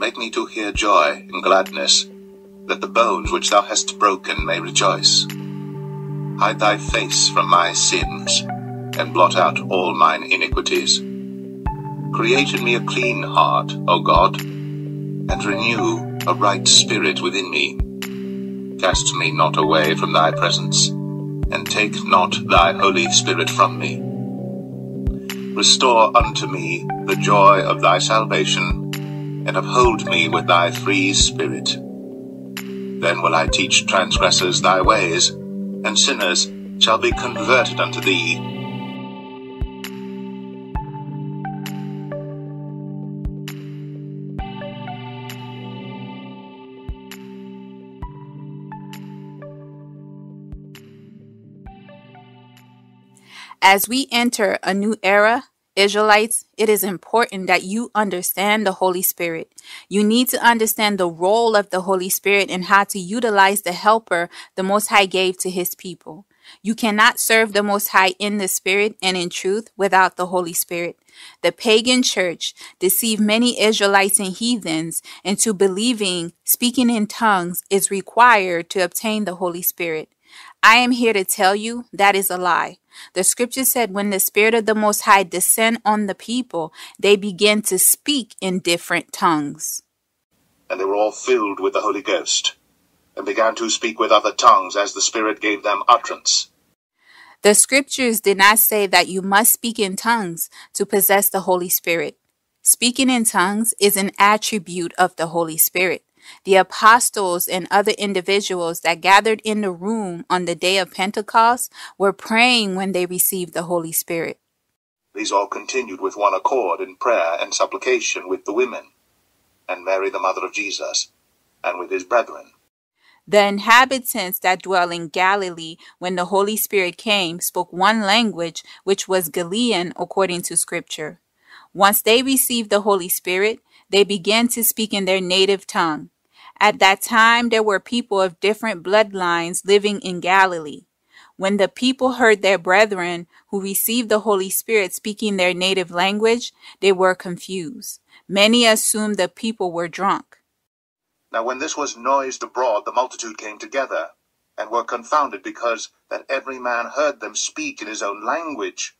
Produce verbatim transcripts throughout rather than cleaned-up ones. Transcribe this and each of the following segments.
Make me to hear joy and gladness, that the bones which thou hast broken may rejoice. Hide thy face from my sins, and blot out all mine iniquities. Create in me a clean heart, O God, and renew a right spirit within me. Cast me not away from thy presence, and take not thy Holy Spirit from me. Restore unto me the joy of thy salvation, and uphold me with thy free spirit. Then will I teach transgressors thy ways, and sinners shall be converted unto thee. As we enter a new era, Israelites, it is important that you understand the Holy Spirit. You need to understand the role of the Holy Spirit and how to utilize the helper the Most High gave to his people. You cannot serve the Most High in the Spirit and in truth without the Holy Spirit. The pagan church deceived many Israelites and heathens into believing speaking in tongues is required to obtain the Holy Spirit. I am here to tell you that is a lie. The scripture said when the Spirit of the Most High descend on the people, they began to speak in different tongues. And they were all filled with the Holy Ghost, and began to speak with other tongues as the Spirit gave them utterance. The scriptures did not say that you must speak in tongues to possess the Holy Spirit. Speaking in tongues is an attribute of the Holy Spirit. The apostles and other individuals that gathered in the room on the day of Pentecost were praying when they received the Holy Spirit. These all continued with one accord in prayer and supplication with the women, and Mary the mother of Jesus, and with his brethren. The inhabitants that dwell in Galilee, when the Holy Spirit came, spoke one language, which was Galilean according to Scripture. Once they received the Holy Spirit, they began to speak in their native tongue. At that time, there were people of different bloodlines living in Galilee. When the people heard their brethren who received the Holy Spirit speaking their native language, they were confused. Many assumed the people were drunk. Now when this was noised abroad, the multitude came together, and were confounded, because that every man heard them speak in his own language.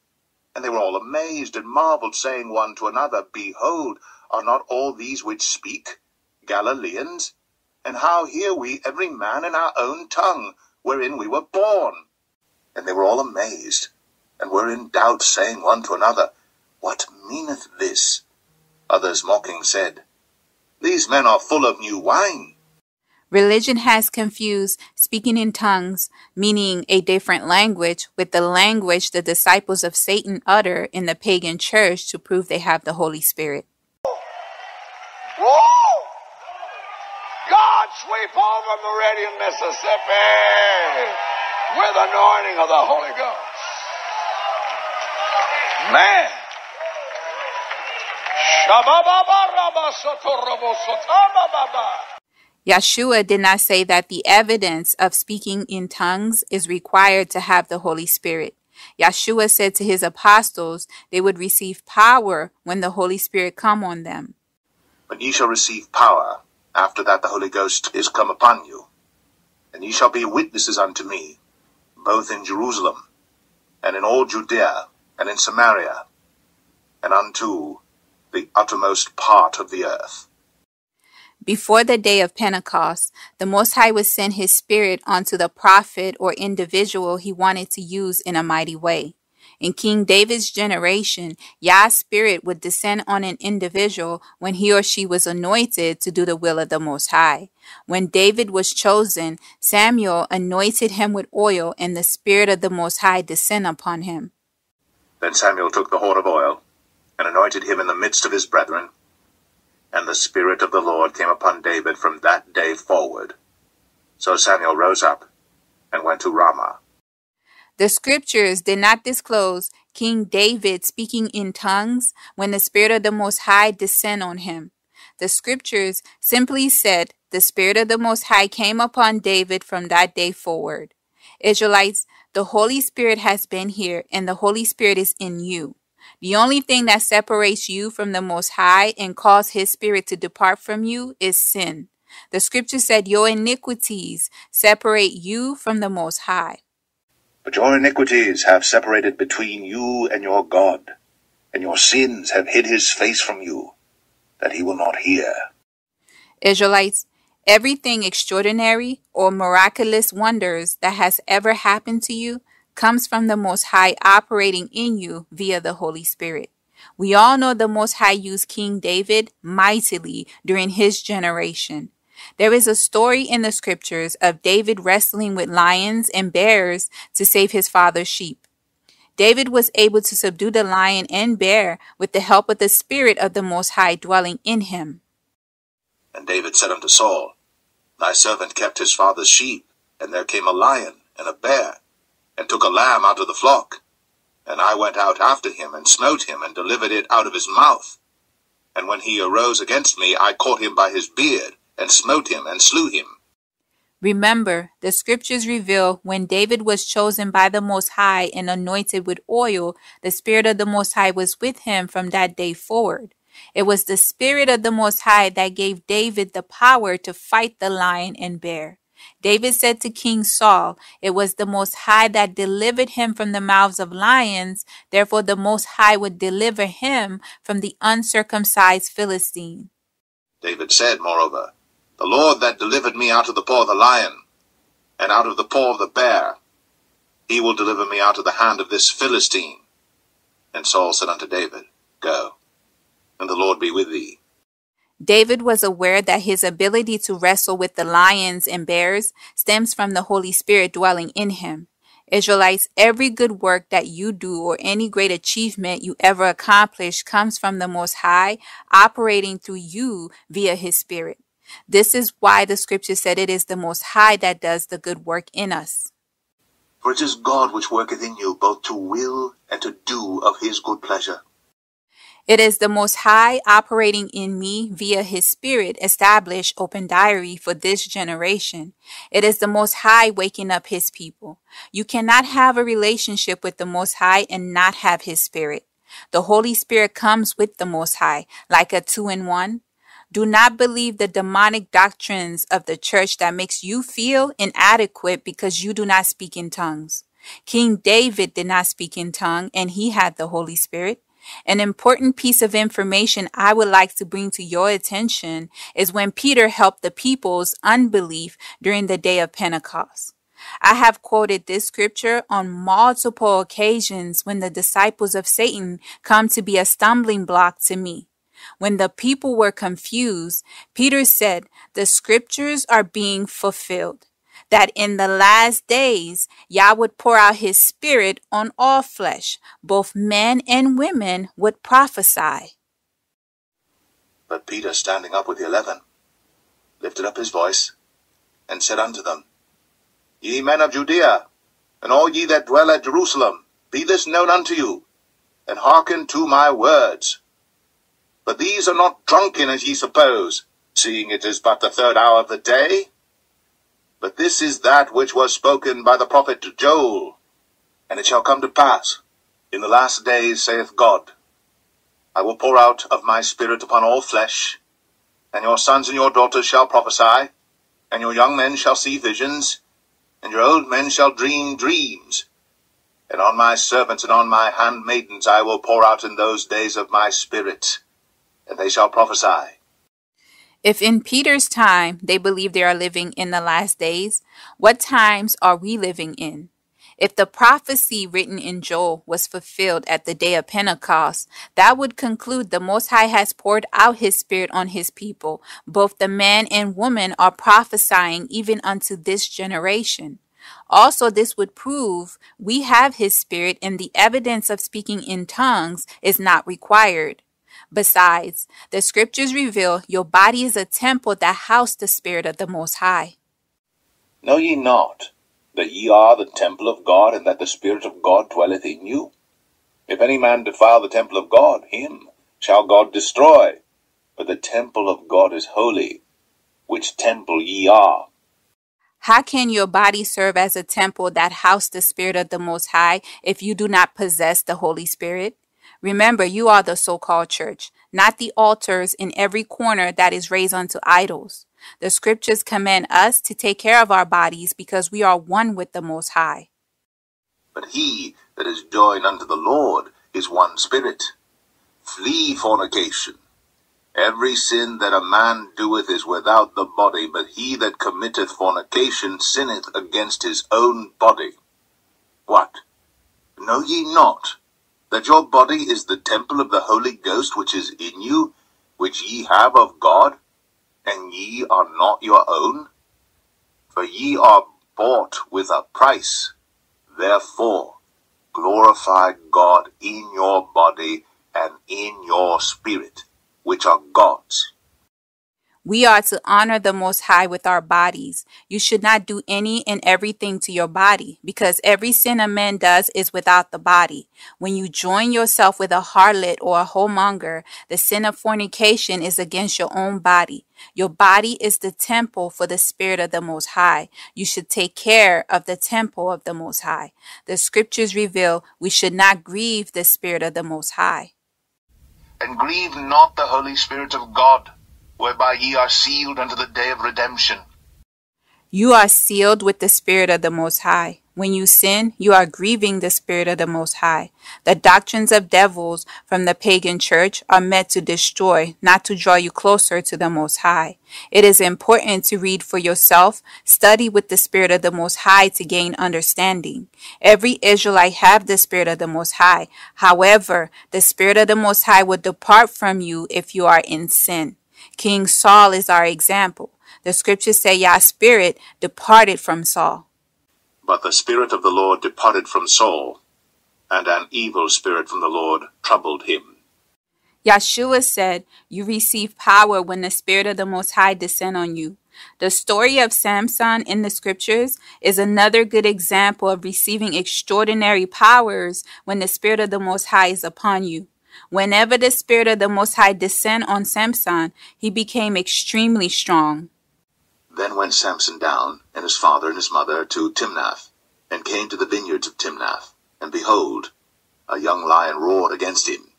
And they were all amazed and marveled, saying one to another, Behold, are not all these which speak Galileans? And how hear we every man in our own tongue, wherein we were born? And they were all amazed, and were in doubt, saying one to another, What meaneth this? Others mocking said, These men are full of new wine. Religion has confused speaking in tongues, meaning a different language, with the language the disciples of Satan utter in the pagan church to prove they have the Holy Spirit. Whoa! God sweep over Meridian, Mississippi with anointing of the Holy Ghost. Man! Yeshua did not say that the evidence of speaking in tongues is required to have the Holy Spirit. Yeshua said to his apostles they would receive power when the Holy Spirit come on them. But ye shall receive power, after that the Holy Ghost is come upon you. And ye shall be witnesses unto me, both in Jerusalem, and in all Judea, and in Samaria, and unto the uttermost part of the earth. Before the day of Pentecost, the Most High would send his Spirit onto the prophet or individual he wanted to use in a mighty way. In King David's generation, Yah's Spirit would descend on an individual when he or she was anointed to do the will of the Most High. When David was chosen, Samuel anointed him with oil, and the Spirit of the Most High descended upon him. Then Samuel took the horn of oil, and anointed him in the midst of his brethren. And the Spirit of the Lord came upon David from that day forward. So Samuel rose up and went to Ramah. The scriptures did not disclose King David speaking in tongues when the Spirit of the Most High descended on him. The scriptures simply said the Spirit of the Most High came upon David from that day forward. Israelites, the Holy Spirit has been here, and the Holy Spirit is in you. The only thing that separates you from the Most High and causes His Spirit to depart from you is sin. The scripture said your iniquities separate you from the Most High. But your iniquities have separated between you and your God, and your sins have hid His face from you, that He will not hear. Israelites, everything extraordinary or miraculous wonders that has ever happened to you comes from the Most High operating in you via the Holy Spirit. We all know the Most High used King David mightily during his generation. There is a story in the scriptures of David wrestling with lions and bears to save his father's sheep. David was able to subdue the lion and bear with the help of the Spirit of the Most High dwelling in him. And David said unto Saul, Thy servant kept his father's sheep, and there came a lion and a bear, and took a lamb out of the flock. And I went out after him, and smote him, and delivered it out of his mouth. And when he arose against me, I caught him by his beard, and smote him, and slew him. Remember, the scriptures reveal when David was chosen by the Most High and anointed with oil, the Spirit of the Most High was with him from that day forward. It was the Spirit of the Most High that gave David the power to fight the lion and bear. David said to King Saul, it was the Most High that delivered him from the mouths of lions, therefore the Most High would deliver him from the uncircumcised Philistine. David said, moreover, The Lord that delivered me out of the paw of the lion, and out of the paw of the bear, He will deliver me out of the hand of this Philistine. And Saul said unto David, Go, and the Lord be with thee. David was aware that his ability to wrestle with the lions and bears stems from the Holy Spirit dwelling in him. Israelites, every good work that you do or any great achievement you ever accomplish comes from the Most High operating through you via His Spirit. This is why the scripture said it is the Most High that does the good work in us. For it is God which worketh in you both to will and to do of His good pleasure. It is the Most High operating in me via His Spirit established Open Diary for this generation. It is the Most High waking up His people. You cannot have a relationship with the Most High and not have His Spirit. The Holy Spirit comes with the Most High, like a two-in-one. Do not believe the demonic doctrines of the church that makes you feel inadequate because you do not speak in tongues. King David did not speak in tongue, and he had the Holy Spirit. An important piece of information I would like to bring to your attention is when Peter helped the people's unbelief during the day of Pentecost. I have quoted this scripture on multiple occasions when the disciples of Satan come to be a stumbling block to me. When the people were confused, Peter said, "The scriptures are being fulfilled, that in the last days Yah would pour out His Spirit on all flesh, both men and women would prophesy." But Peter, standing up with the eleven, lifted up his voice, and said unto them, Ye men of Judea, and all ye that dwell at Jerusalem, be this known unto you, and hearken to my words. But these are not drunken as ye suppose, seeing it is but the third hour of the day. But this is that which was spoken by the prophet Joel. And it shall come to pass, in the last days, saith God, I will pour out of my Spirit upon all flesh, and your sons and your daughters shall prophesy, and your young men shall see visions, and your old men shall dream dreams. And on my servants and on my handmaidens I will pour out in those days of my Spirit, and they shall prophesy. If in Peter's time they believe they are living in the last days, what times are we living in? If the prophecy written in Joel was fulfilled at the day of Pentecost, that would conclude the Most High has poured out His Spirit on His people. Both the man and woman are prophesying even unto this generation. Also, this would prove we have His Spirit and the evidence of speaking in tongues is not required. Besides, the scriptures reveal your body is a temple that houses the Spirit of the Most High. Know ye not that ye are the temple of God, and that the Spirit of God dwelleth in you? If any man defile the temple of God, him shall God destroy. For the temple of God is holy, which temple ye are. How can your body serve as a temple that houses the Spirit of the Most High if you do not possess the Holy Spirit? Remember, you are the so-called church, not the altars in every corner that is raised unto idols. The scriptures command us to take care of our bodies because we are one with the Most High. But he that is joined unto the Lord is one spirit. Flee fornication. Every sin that a man doeth is without the body, but he that committeth fornication sinneth against his own body. What? Know ye not that your body is the temple of the Holy Ghost which is in you, which ye have of God, and ye are not your own? For ye are bought with a price. Therefore, glorify God in your body and in your spirit, which are God's. We are to honor the Most High with our bodies. You should not do any and everything to your body, because every sin a man does is without the body. When you join yourself with a harlot or a whoremonger, the sin of fornication is against your own body. Your body is the temple for the Spirit of the Most High. You should take care of the temple of the Most High. The scriptures reveal we should not grieve the Spirit of the Most High. And grieve not the Holy Spirit of God, whereby ye are sealed unto the day of redemption. You are sealed with the Spirit of the Most High. When you sin, you are grieving the Spirit of the Most High. The doctrines of devils from the pagan church are meant to destroy, not to draw you closer to the Most High. It is important to read for yourself, study with the Spirit of the Most High to gain understanding. Every Israelite have the Spirit of the Most High. However, the Spirit of the Most High will depart from you if you are in sin. King Saul is our example. The scriptures say Yah's spirit departed from Saul. But the Spirit of the Lord departed from Saul, and an evil spirit from the Lord troubled him. Yahshua said, you receive power when the Spirit of the Most High descend on you. The story of Samson in the scriptures is another good example of receiving extraordinary powers when the Spirit of the Most High is upon you. Whenever the Spirit of the Most High descended on Samson, he became extremely strong. Then went Samson down, and his father and his mother, to Timnath, and came to the vineyards of Timnath. And behold, a young lion roared against him.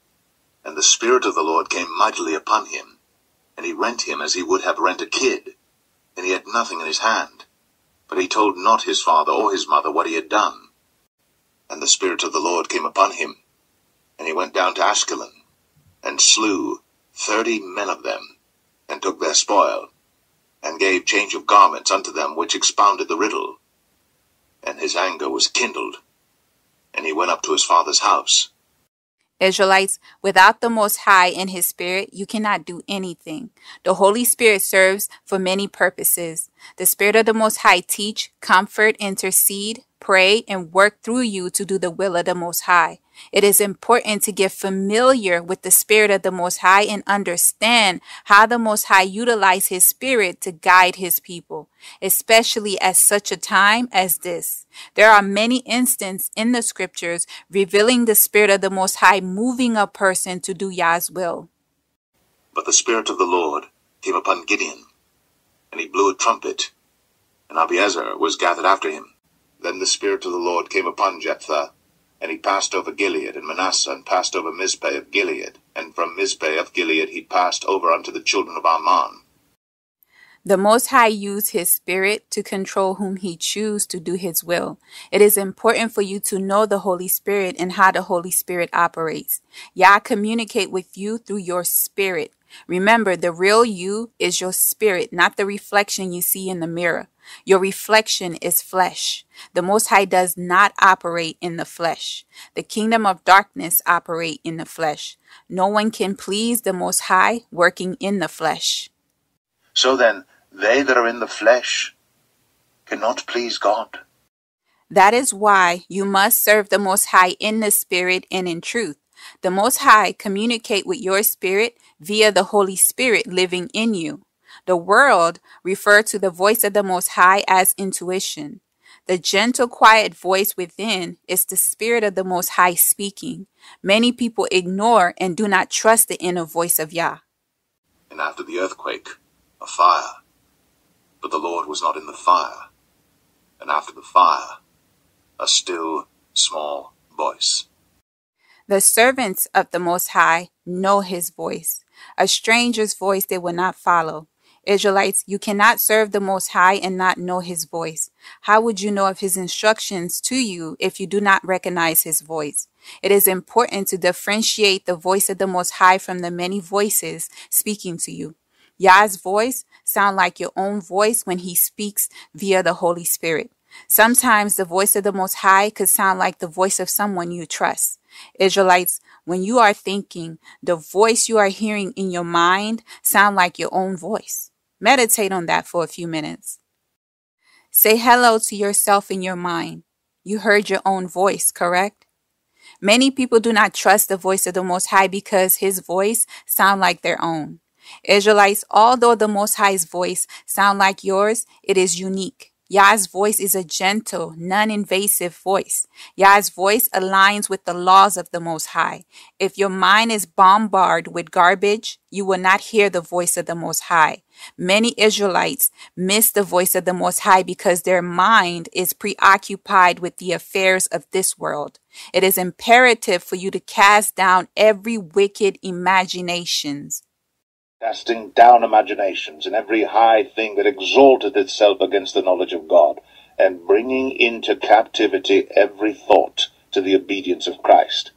And the Spirit of the Lord came mightily upon him, and he rent him as he would have rent a kid. And he had nothing in his hand, but he told not his father or his mother what he had done. And the Spirit of the Lord came upon him, and he went down to Ashkelon, and slew thirty men of them, and took their spoil, and gave change of garments unto them which expounded the riddle. And his anger was kindled, and he went up to his father's house. Israelites, without the Most High in his Spirit, you cannot do anything. The Holy Spirit serves for many purposes. The Spirit of the Most High teach, comfort, intercede, pray, and work through you to do the will of the Most High. It is important to get familiar with the Spirit of the Most High and understand how the Most High utilized his Spirit to guide his people, especially at such a time as this. There are many instances in the scriptures revealing the Spirit of the Most High moving a person to do Yah's will. But the Spirit of the Lord came upon Gideon, and he blew a trumpet, and Abiezer was gathered after him. Then the Spirit of the Lord came upon Jephthah, and he passed over Gilead and Manasseh, and passed over Mizpeh of Gilead. And from Mizpeh of Gilead he passed over unto the children of Ammon. The Most High used his Spirit to control whom he chooses to do his will. It is important for you to know the Holy Spirit and how the Holy Spirit operates. Yah communicate with you through your spirit. Remember, the real you is your spirit, not the reflection you see in the mirror. Your reflection is flesh. The Most High does not operate in the flesh. The kingdom of darkness operate in the flesh. No one can please the Most High working in the flesh. So then, they that are in the flesh cannot please God. That is why you must serve the Most High in the Spirit and in truth. The Most High communicate with your spirit via the Holy Spirit living in you. The world referred to the voice of the Most High as intuition. The gentle, quiet voice within is the Spirit of the Most High speaking. Many people ignore and do not trust the inner voice of Yah. And after the earthquake, a fire. But the Lord was not in the fire. And after the fire, a still, small voice. The servants of the Most High know his voice. A stranger's voice they will not follow. Israelites, you cannot serve the Most High and not know his voice. How would you know of his instructions to you if you do not recognize his voice? It is important to differentiate the voice of the Most High from the many voices speaking to you. Yah's voice sounds like your own voice when he speaks via the Holy Spirit. Sometimes the voice of the Most High could sound like the voice of someone you trust. Israelites, when you are thinking, the voice you are hearing in your mind sound like your own voice. Meditate on that for a few minutes. Say hello to yourself in your mind. You heard your own voice, correct? Many people do not trust the voice of the Most High because his voice sound like their own. Israelites, although the Most High's voice sound like yours, it is unique. Yah's voice is a gentle, non-invasive voice. Yah's voice aligns with the laws of the Most High. If your mind is bombarded with garbage, you will not hear the voice of the Most High. Many Israelites miss the voice of the Most High because their mind is preoccupied with the affairs of this world. It is imperative for you to cast down every wicked imaginations. Casting down imaginations and every high thing that exalted itself against the knowledge of God, and bringing into captivity every thought to the obedience of Christ.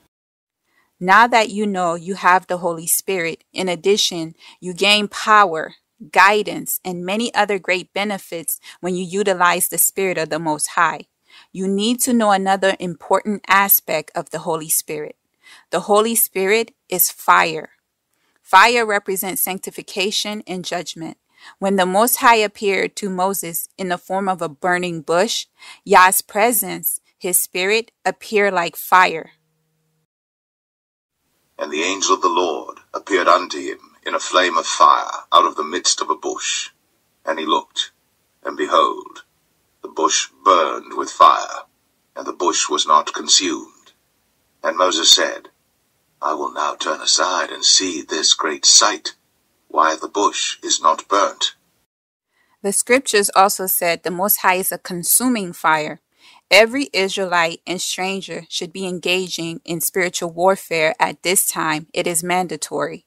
Now that you know you have the Holy Spirit, in addition, you gain power, guidance, and many other great benefits when you utilize the Spirit of the Most High. You need to know another important aspect of the Holy Spirit. The Holy Spirit is fire. Fire represents sanctification and judgment. When the Most High appeared to Moses in the form of a burning bush, Yah's presence, his spirit, appeared like fire. And the angel of the Lord appeared unto him in a flame of fire out of the midst of a bush. And he looked, and behold, the bush burned with fire, and the bush was not consumed. And Moses said, I will now turn aside and see this great sight, why the bush is not burnt. The scriptures also said the Most High is a consuming fire. Every Israelite and stranger should be engaging in spiritual warfare at this time. It is mandatory.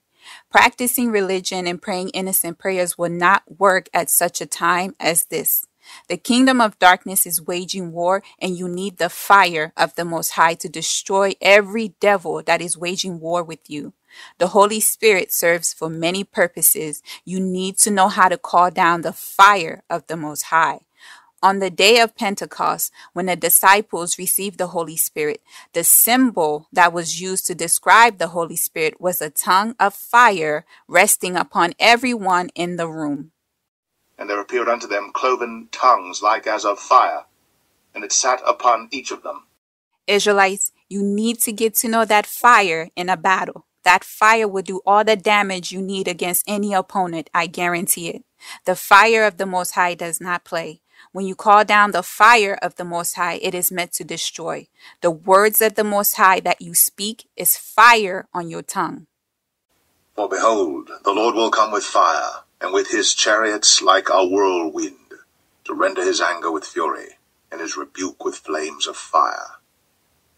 Practicing religion and praying innocent prayers will not work at such a time as this. The kingdom of darkness is waging war, and you need the fire of the Most High to destroy every devil that is waging war with you. The Holy Spirit serves for many purposes. You need to know how to call down the fire of the Most High. On the day of Pentecost, when the disciples received the Holy Spirit, the symbol that was used to describe the Holy Spirit was a tongue of fire resting upon everyone in the room. And there appeared unto them cloven tongues like as of fire, and it sat upon each of them. Israelites, you need to get to know that fire in a battle. That fire will do all the damage you need against any opponent, I guarantee it. The fire of the Most High does not play. When you call down the fire of the Most High, it is meant to destroy. The words of the Most High that you speak is fire on your tongue. For behold, the Lord will come with fire, and with his chariots like a whirlwind, to render his anger with fury, and his rebuke with flames of fire.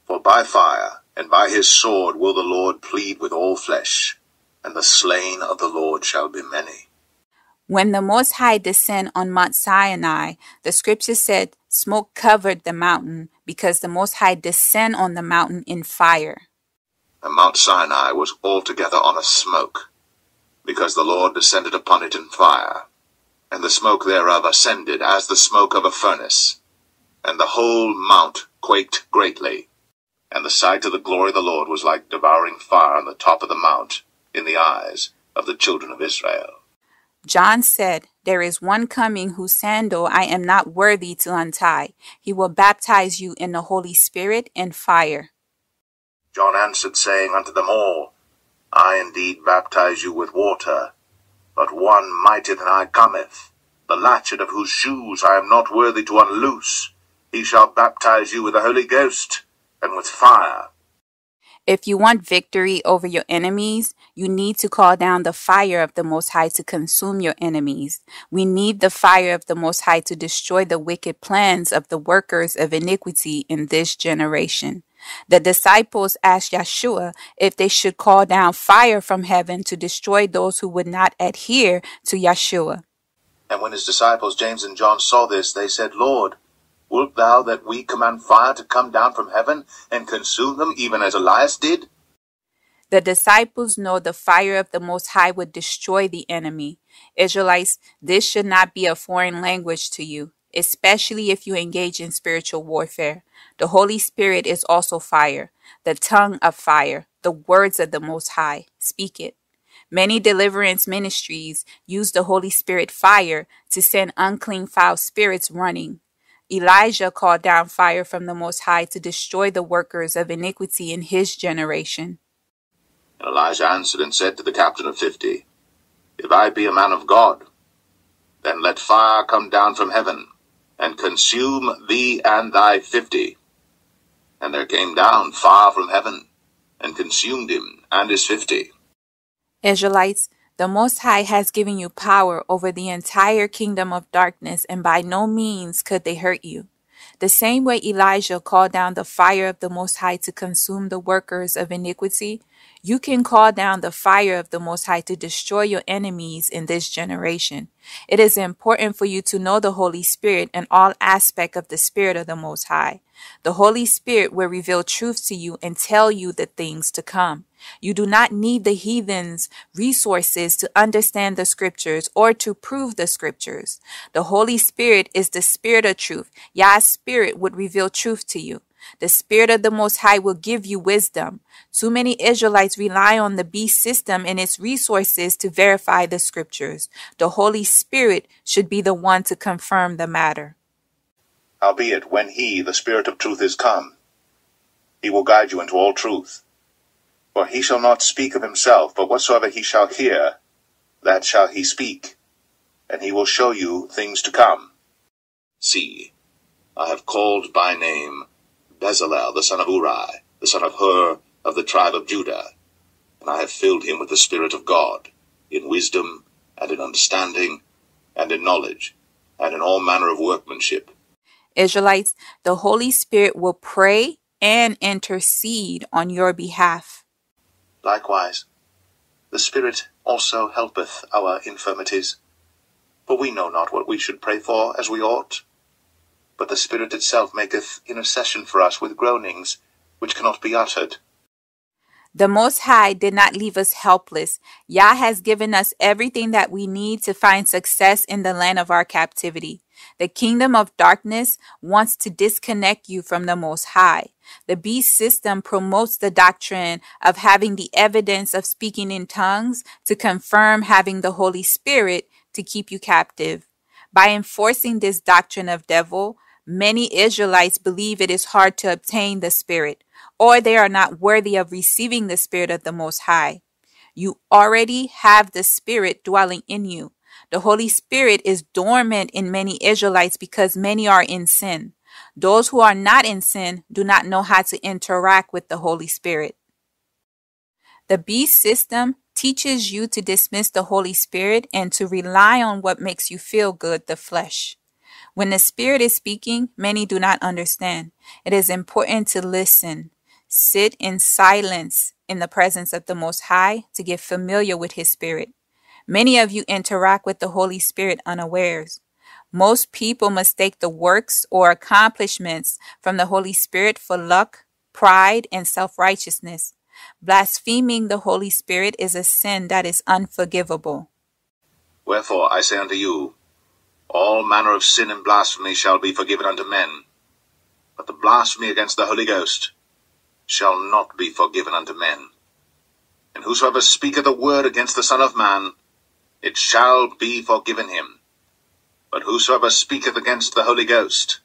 For by fire and by his sword will the Lord plead with all flesh, and the slain of the Lord shall be many. When the Most High descended on Mount Sinai, the scripture said smoke covered the mountain, because the Most High descended on the mountain in fire. And Mount Sinai was altogether on a smoke, because the Lord descended upon it in fire, and the smoke thereof ascended as the smoke of a furnace, and the whole mount quaked greatly. And the sight of the glory of the Lord was like devouring fire on the top of the mount, in the eyes of the children of Israel. John said, There is one coming whose sandal I am not worthy to untie. He will baptize you in the Holy Spirit and fire. John answered, saying unto them all, I indeed baptize you with water, but one mightier than I cometh, the latchet of whose shoes I am not worthy to unloose. He shall baptize you with the Holy Ghost and with fire. If you want victory over your enemies, you need to call down the fire of the Most High to consume your enemies. We need the fire of the Most High to destroy the wicked plans of the workers of iniquity in this generation. The disciples asked Yeshua if they should call down fire from heaven to destroy those who would not adhere to Yeshua. And when his disciples James and John saw this, they said, Lord, wilt thou that we command fire to come down from heaven and consume them, even as Elias did? The disciples know the fire of the Most High would destroy the enemy. Israelites, this should not be a foreign language to you, especially if you engage in spiritual warfare. The Holy Spirit is also fire, the tongue of fire, the words of the Most High. Speak it. Many deliverance ministries use the Holy Spirit fire to send unclean, foul spirits running. Elijah called down fire from the Most High to destroy the workers of iniquity in his generation. And Elijah answered and said to the captain of fifty, If I be a man of God, then let fire come down from heaven, and consume thee and thy fifty. And there came down fire from heaven, and consumed him and his fifty. Israelites, the Most High has given you power over the entire kingdom of darkness, and by no means could they hurt you. The same way Elijah called down the fire of the Most High to consume the workers of iniquity, you can call down the fire of the Most High to destroy your enemies in this generation. It is important for you to know the Holy Spirit and all aspects of the Spirit of the Most High. The Holy Spirit will reveal truth to you and tell you the things to come. You do not need the heathens' resources to understand the scriptures or to prove the scriptures. The Holy Spirit is the Spirit of truth. Yah's Spirit would reveal truth to you. The Spirit of the Most High will give you wisdom. Too many Israelites rely on the beast system and its resources to verify the scriptures. The Holy Spirit should be the one to confirm the matter. Howbeit, when he, the Spirit of truth, is come, he will guide you into all truth. For he shall not speak of himself, but whatsoever he shall hear, that shall he speak, and he will show you things to come. See, I have called by name Bezalel, the son of Uri, the son of Hur, of the tribe of Judah, and I have filled him with the Spirit of God, in wisdom, and in understanding, and in knowledge, and in all manner of workmanship. Israelites, the Holy Spirit will pray and intercede on your behalf. Likewise, the Spirit also helpeth our infirmities, for we know not what we should pray for as we ought. But the Spirit itself maketh intercession for us with groanings which cannot be uttered. The Most High did not leave us helpless. Yah has given us everything that we need to find success in the land of our captivity. The kingdom of darkness wants to disconnect you from the Most High. The beast system promotes the doctrine of having the evidence of speaking in tongues to confirm having the Holy Spirit to keep you captive. By enforcing this doctrine of devil, many Israelites believe it is hard to obtain the Spirit, or they are not worthy of receiving the Spirit of the Most High. You already have the Spirit dwelling in you. The Holy Spirit is dormant in many Israelites because many are in sin. Those who are not in sin do not know how to interact with the Holy Spirit. The beast system teaches you to dismiss the Holy Spirit and to rely on what makes you feel good, the flesh. When the Spirit is speaking, many do not understand. It is important to listen. Sit in silence in the presence of the Most High to get familiar with His Spirit. Many of you interact with the Holy Spirit unawares. Most people mistake the works or accomplishments from the Holy Spirit for luck, pride, and self-righteousness. Blaspheming the Holy Spirit is a sin that is unforgivable. Wherefore I say unto you, all manner of sin and blasphemy shall be forgiven unto men, but the blasphemy against the Holy Ghost shall not be forgiven unto men. And whosoever speaketh a word against the Son of Man, it shall be forgiven him. But whosoever speaketh against the Holy Ghost,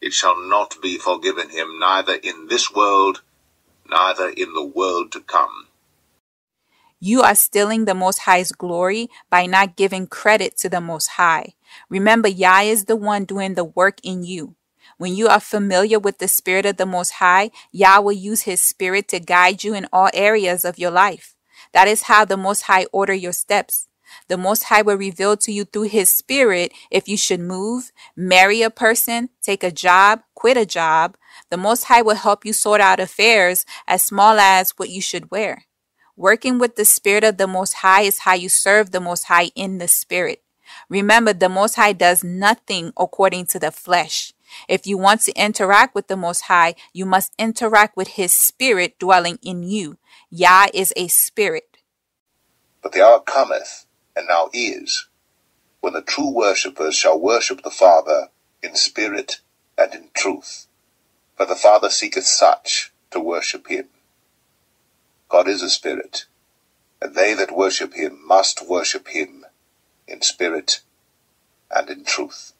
it shall not be forgiven him, neither in this world, neither in the world to come. You are stealing the Most High's glory by not giving credit to the Most High. Remember, Yah is the one doing the work in you. When you are familiar with the Spirit of the Most High, Yah will use His Spirit to guide you in all areas of your life. That is how the Most High orders your steps. The Most High will reveal to you through His Spirit if you should move, marry a person, take a job, quit a job. The Most High will help you sort out affairs as small as what you should wear. Working with the Spirit of the Most High is how you serve the Most High in the Spirit. Remember, the Most High does nothing according to the flesh. If you want to interact with the Most High, you must interact with His Spirit dwelling in you. Yah is a spirit. But the hour cometh, and now is, when the true worshippers shall worship the Father in spirit and in truth. For the Father seeketh such to worship him. God is a spirit, and they that worship him must worship him in spirit and in truth.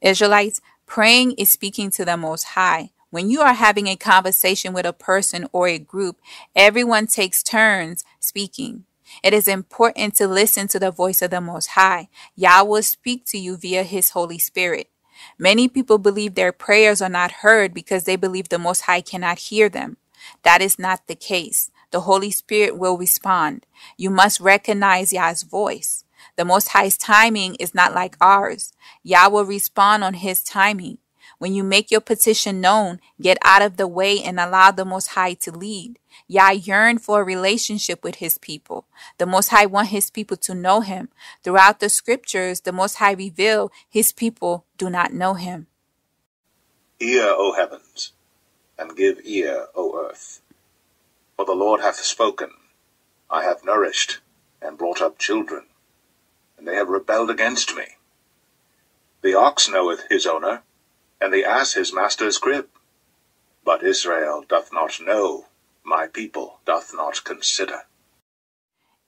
Israelites, praying is speaking to the Most High. When you are having a conversation with a person or a group, everyone takes turns speaking. It is important to listen to the voice of the Most High. Yah will speak to you via His Holy Spirit. Many people believe their prayers are not heard because they believe the Most High cannot hear them. That is not the case. The Holy Spirit will respond. You must recognize Yah's voice. The Most High's timing is not like ours. Yah will respond on His timing. When you make your petition known, get out of the way and allow the Most High to lead. Yah yearned for a relationship with His people. The Most High wants His people to know Him. Throughout the Scriptures, the Most High revealed His people do not know Him. Hear, O heavens, and give ear, O earth. For the Lord hath spoken, I have nourished and brought up children. And they have rebelled against me. The ox knoweth his owner, and the ass his master's crib. But Israel doth not know, my people doth not consider.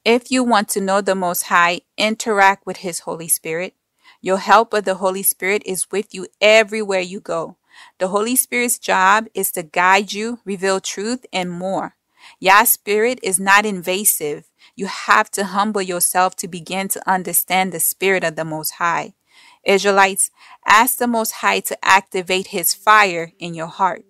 If you want to know the Most High, interact with His Holy Spirit. Your helper, the Holy Spirit, is with you everywhere you go. The Holy Spirit's job is to guide you, reveal truth, and more. Yah's Spirit is not invasive. You have to humble yourself to begin to understand the Spirit of the Most High. Israelites, ask the Most High to activate His fire in your heart.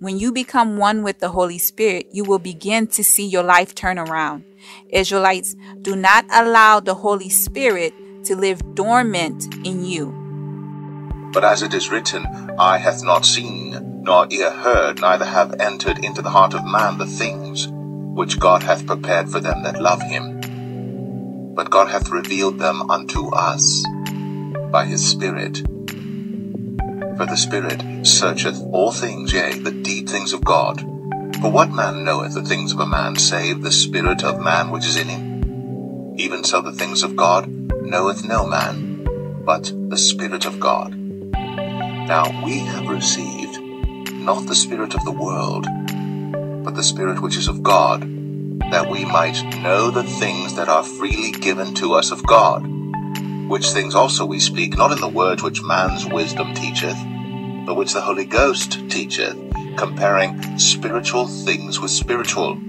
When you become one with the Holy Spirit, you will begin to see your life turn around. Israelites, do not allow the Holy Spirit to live dormant in you. But as it is written, eye hath not seen, nor ear heard, neither have entered into the heart of man the things which God hath prepared for them that love Him. But God hath revealed them unto us by His Spirit. For the Spirit searcheth all things, yea, the deep things of God. For what man knoweth the things of a man, save the spirit of man which is in him? Even so the things of God knoweth no man, but the Spirit of God. Now we have received not the spirit of the world, but the Spirit which is of God, that we might know the things that are freely given to us of God, which things also we speak, not in the words which man's wisdom teacheth, but which the Holy Ghost teacheth, comparing spiritual things with spiritual.